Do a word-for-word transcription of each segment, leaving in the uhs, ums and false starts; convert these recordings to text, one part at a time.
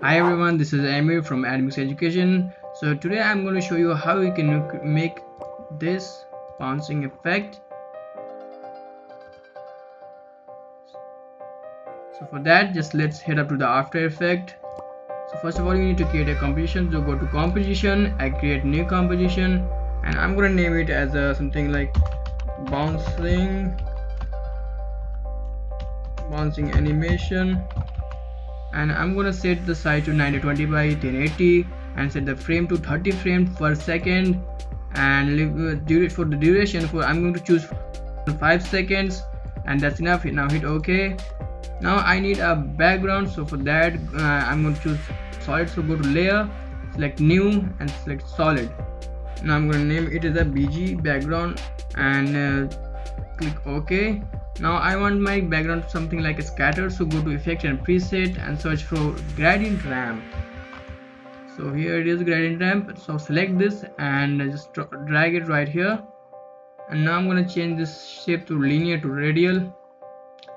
Hi everyone, this is Amir from AdMix Education. So today I'm going to show you how you can make this bouncing effect. So for that, just let's head up to the After Effects. So first of all, you need to create a composition. So go to composition, I create new composition, and I'm going to name it as a, something like bouncing bouncing animation, and I'm going to set the size to nine twenty by ten eighty and set the frame to thirty frames per second, and for the duration for I'm going to choose five seconds, and that's enough. Now hit OK. Now I need a background, so for that uh, I'm going to choose solid. So go to layer, select new and select solid. Now I'm going to name it as a B G background and uh, click OK. Now I want my background something like a scatter, so go to effect and preset and search for gradient ramp. So here it is, gradient ramp. So select this and just drag it right here, and now I'm going to change this shape to linear to radial.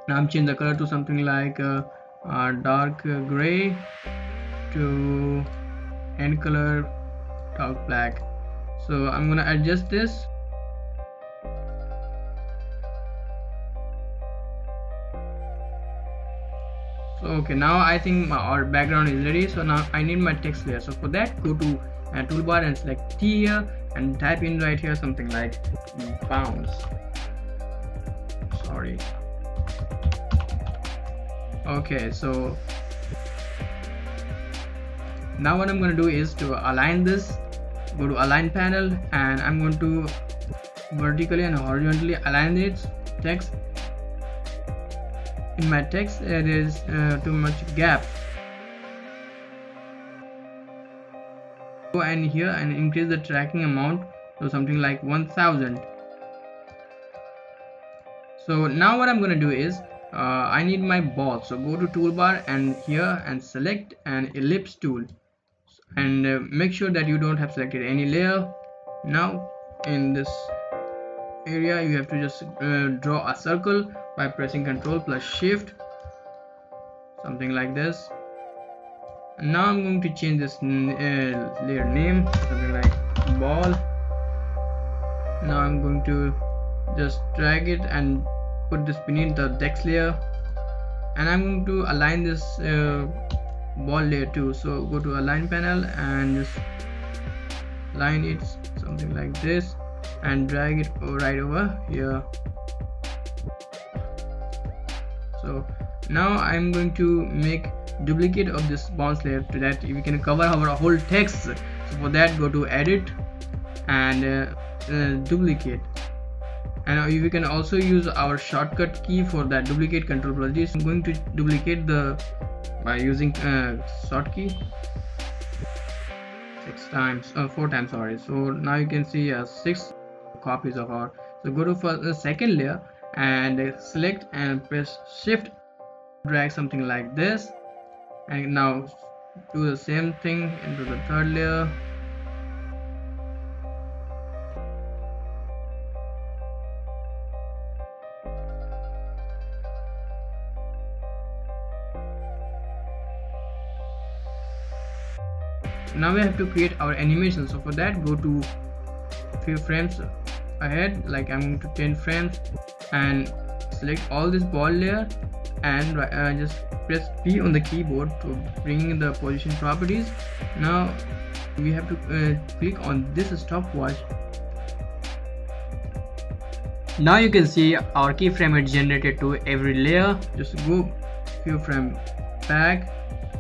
Now I'm changing the color to something like uh, uh, dark gray to end color dark black. So I'm going to adjust this. So okay, now I think my, our background is ready. So now I need my text layer. So for that, go to uh, toolbar and select T here and type in right here something like bounce. Sorry. Okay, so now what I'm going to do is to align this. Go to align panel, and I'm going to vertically and horizontally align its text. In my text there is uh, too much gap, go and here and increase the tracking amount to something like one thousand. So now what I'm going to do is uh, I need my ball, so go to toolbar and here and select an ellipse tool, and uh, make sure that you don't have selected any layer. Now in this area you have to just uh, draw a circle by pressing Ctrl plus Shift, something like this. And now I'm going to change this uh, layer name, something like ball. Now I'm going to just drag it and put this beneath the text layer, and I'm going to align this uh, ball layer too. So go to align panel and just align it something like this and drag it right over here. So now I'm going to make duplicate of this bounce layer to that we can cover our whole text. So for that, go to edit and uh, uh, duplicate, and we can also use our shortcut key for that duplicate, Control plus G. So I'm going to duplicate the by using uh, short key six times uh, four times sorry. So now you can see uh, six copies of our. So go to for the second layer and select and press Shift, drag something like this, and now do the same thing into the third layer. Now we have to create our animation. So for that, go to few frames ahead, like I'm going to ten frames, and select all this ball layer and uh, just press P on the keyboard to bring the position properties. Now we have to uh, click on this stopwatch. Now you can see our keyframe is generated to every layer. Just go few frame back,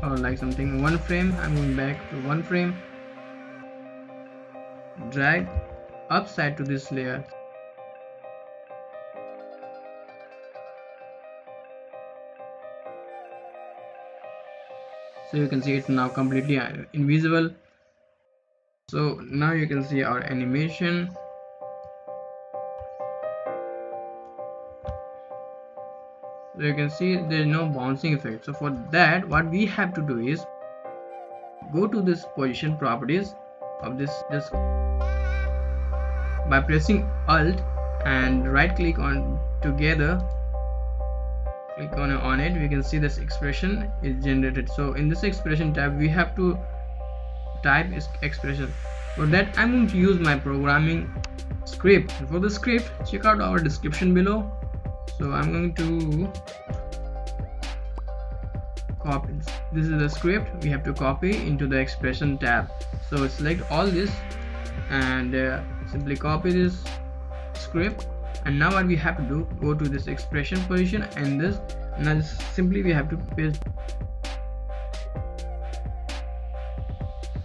or like something one frame. I'm going back to one frame, drag upside to this layer. So you can see it's now completely invisible. So now you can see our animation. So you can see there is no bouncing effect. So for that, what we have to do is go to this position properties of this disk by pressing Alt and right click on together click on, on it, we can see this expression is generated. So in this expression tab, we have to type expression. For that, I'm going to use my programming script. And for the script, check out our description below. So I'm going to copy. This is the script we have to copy into the expression tab. So select all this and uh, simply copy this script. And now what we have to do, go to this expression position and this, and now just simply we have to paste.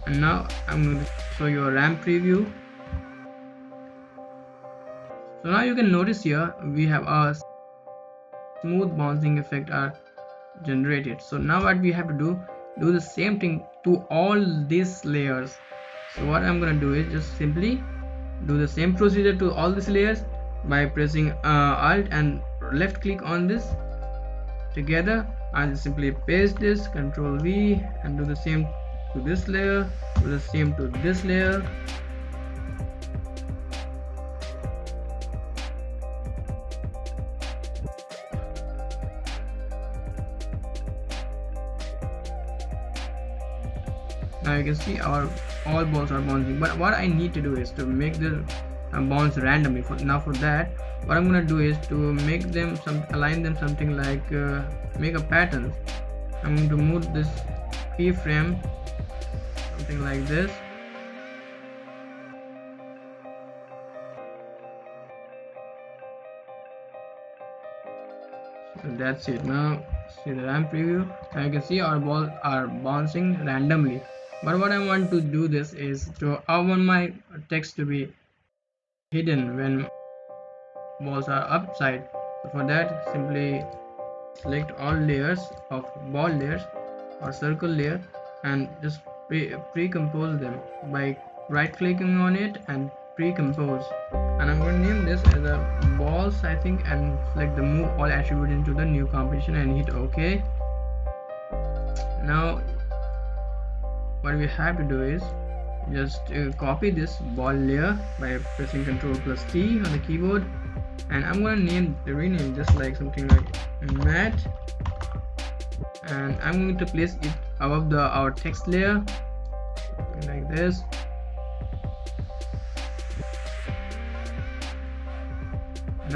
And now I'm going to show you a RAM preview. So now you can notice here we have our smooth bouncing effect are generated. So now what we have to do, do the same thing to all these layers. So what I'm going to do is just simply do the same procedure to all these layers by pressing uh, Alt and left click on this together. I'll just simply paste this, Control V, and do the same to this layer, do the same to this layer. Now you can see our all balls are bouncing, but what I need to do is to make the Uh, bounce randomly. For now, for that, what I'm gonna do is to make them some align them something like uh, make a pattern. I'm going to move this keyframe something like this. So that's it. Now see the RAM preview. Now you can see our balls are bouncing randomly. But what I want to do this is to I want my text to be hidden when balls are upside. For that, simply select all layers of ball layers or circle layer and just pre-compose them by right clicking on it and pre-compose. And I'm going to name this as a balls, I think, and select the move all attribute into the new composition and hit OK. Now what we have to do is just uh, copy this ball layer by pressing control plus T on the keyboard, and I'm going to name rename this like something like matte, and I'm going to place it above the our text layer like this.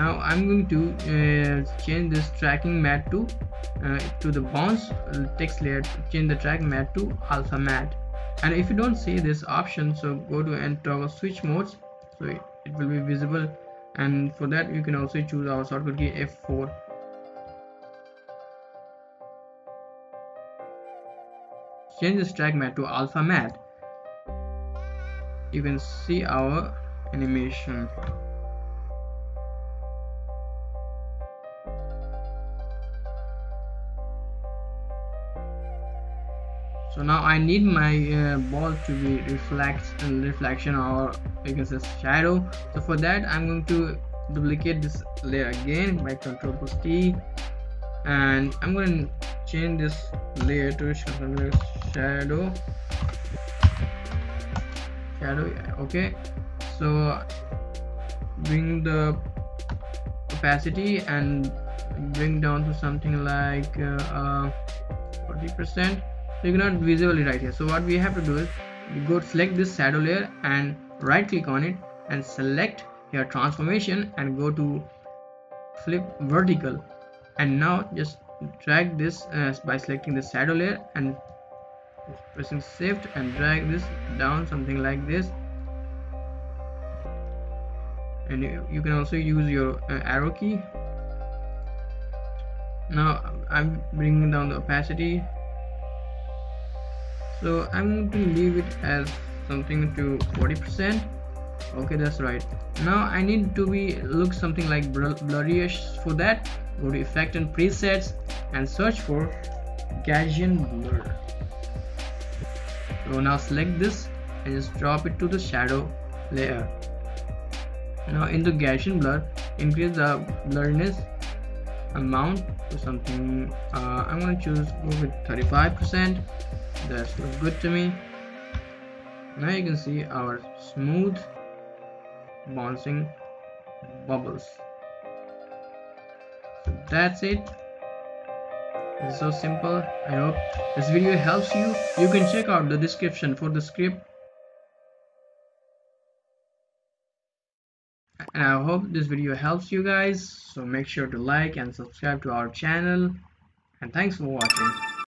Now I'm going to uh, change this tracking matte to uh, to the bounce text layer, change the track matte to alpha matte. And if you don't see this option, so go to and toggle switch modes, so it, it will be visible. And for that, you can also choose our shortcut key F four. Change this track matte to alpha matte. You can see our animation. So now I need my uh, ball to be reflect and reflection, or you can say shadow. So for that, I'm going to duplicate this layer again by control plus T, and I'm going to change this layer to shadow. Shadow, yeah, okay. So bring the opacity and bring down to something like uh, forty percent. You cannot visibly right here. So what we have to do is you go select this shadow layer and right click on it and select your transformation and go to flip vertical, and now just drag this uh, by selecting the shadow layer and pressing shift and drag this down something like this. And you, you can also use your uh, arrow key. Now I'm bringing down the opacity. So I'm going to leave it as something to forty percent. Okay, that's right. Now I need to be look something like blurryish. For that, go to effect and presets and search for Gaussian blur. So now select this and just drop it to the shadow layer. Now in the Gaussian blur, increase the blurriness amount to something. Uh, I'm going to choose go with thirty-five percent. That looks good to me. Now you can see our smooth bouncing bubbles. So that's it. It's so simple. I hope this video helps you. You can check out the description for the script. And I hope this video helps you guys. So make sure to like and subscribe to our channel. And thanks for watching.